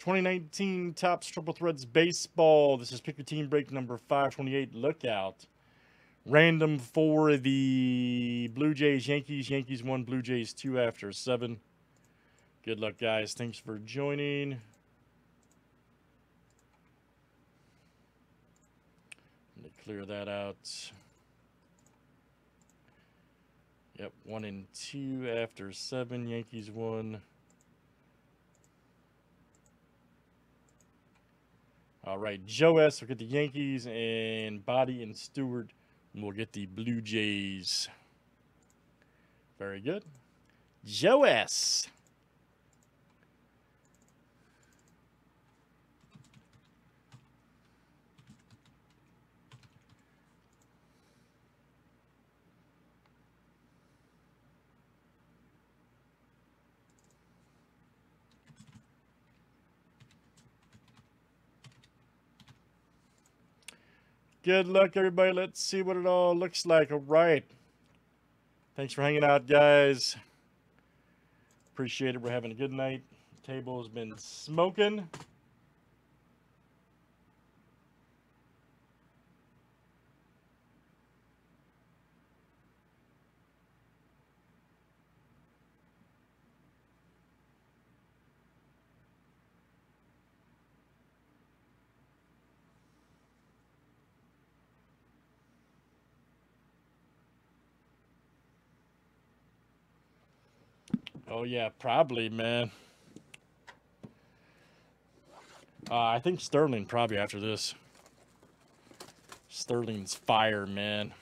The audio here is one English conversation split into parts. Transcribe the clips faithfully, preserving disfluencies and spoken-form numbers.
twenty nineteen Topps Triple Threads Baseball. This is Pick Your Team break number five twenty-eight. Look out. Random for the Blue Jays, Yankees. Yankees one, Blue Jays two after seven. Good luck, guys. Thanks for joining. Let me clear that out. Yep, one and two after seven. Yankees one. All right, Joe S. will get the Yankees, and Boddy and Stewart will get the Blue Jays. Very good. Joe S. Good luck, everybody. Let's see what it all looks like. All right. Thanks for hanging out, guys. Appreciate it. We're having a good night. The table's been smoking. Oh, yeah, probably, man. Uh, I think Sterling probably after this. Sterling's fire, man.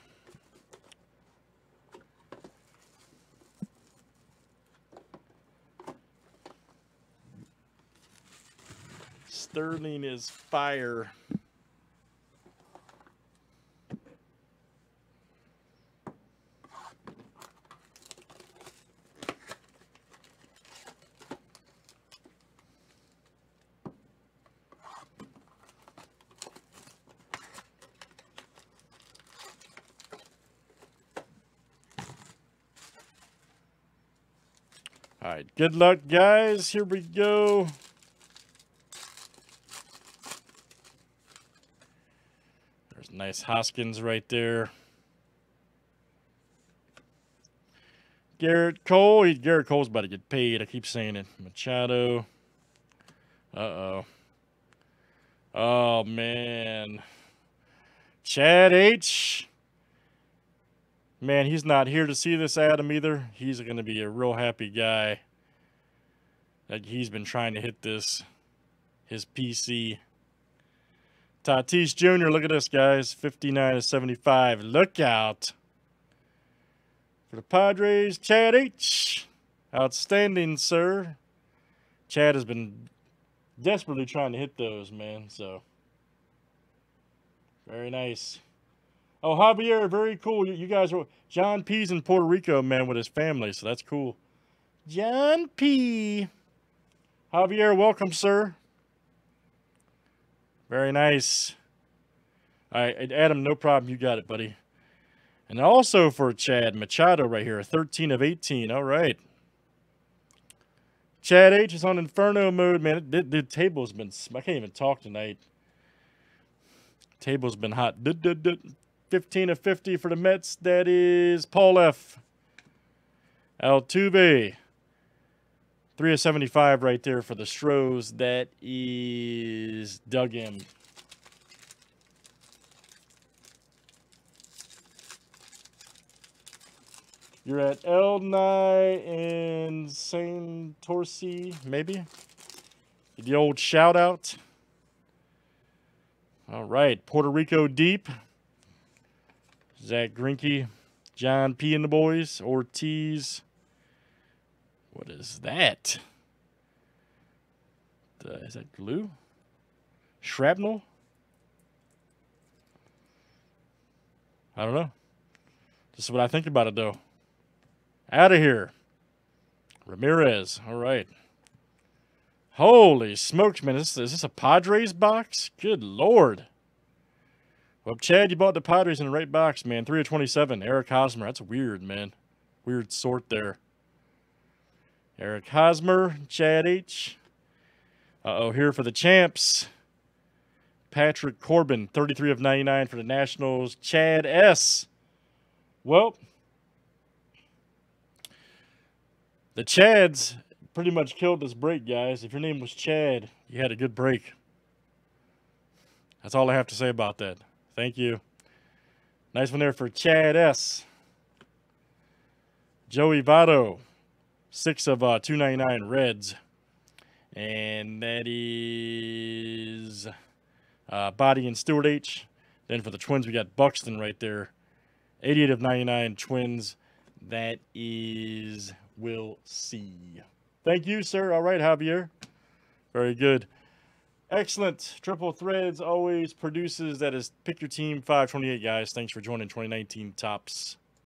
Sterling is fire. All right, good luck, guys. Here we go. There's nice Hoskins right there. Garrett Cole. Garrett Cole's about to get paid. I keep saying it. Machado. Uh-oh. Oh, man. Chad H. Man, he's not here to see this Adam either. He's going to be a real happy guy. Like, he's been trying to hit this, his P C. Tatis Junior, look at this, guys. fifty-nine to seventy-five. Look out. For the Padres, Chad H. Outstanding, sir. Chad has been desperately trying to hit those, man. So, very nice. Oh, Javier, very cool. You guys are... John P's in Puerto Rico, man, with his family, so that's cool. John P. Javier, welcome, sir. Very nice. All right, Adam, no problem. You got it, buddy. And also for Chad Machado right here, thirteen of eighteen. All right. Chad H is on Inferno mode, man. The, the table's been... I can't even talk tonight. Table's been hot. Duh, duh, duh. fifteen of fifty for the Mets. That is Paul F. Altuve. three of seventy-five right there for the Stros. That is Doug M. You're at El Nye and Saint Torsi, maybe. The old shout out. All right. Puerto Rico deep. Zach Grinke, John P. and the boys, Ortiz. What is that? Uh, is that glue? Shrapnel? I don't know. This is what I think about it, though. Out of here. Ramirez. All right. Holy smokes, man. Is, is this a Padres box? Good Lord. Well, Chad, you bought the Padres in the right box, man. three of twenty-seven. Eric Hosmer. That's weird, man. Weird sort there. Eric Hosmer. Chad H. Uh-oh, here for the champs. Patrick Corbin, thirty-three of ninety-nine for the Nationals. Chad S. Well, the Chads pretty much killed this break, guys. If your name was Chad, you had a good break. That's all I have to say about that. Thank you. Nice one there for Chad S. Joey Votto, six of two ninety-nine Reds. And that is uh, Boddy and Stewart H. Then for the Twins, we got Buxton right there. eighty-eight of ninety-nine Twins. That is Will C. Thank you, sir. All right, Javier. Very good. Excellent. Triple Threads always produces. That is Pick Your Team five twenty-eight, guys. Thanks for joining twenty nineteen Topps.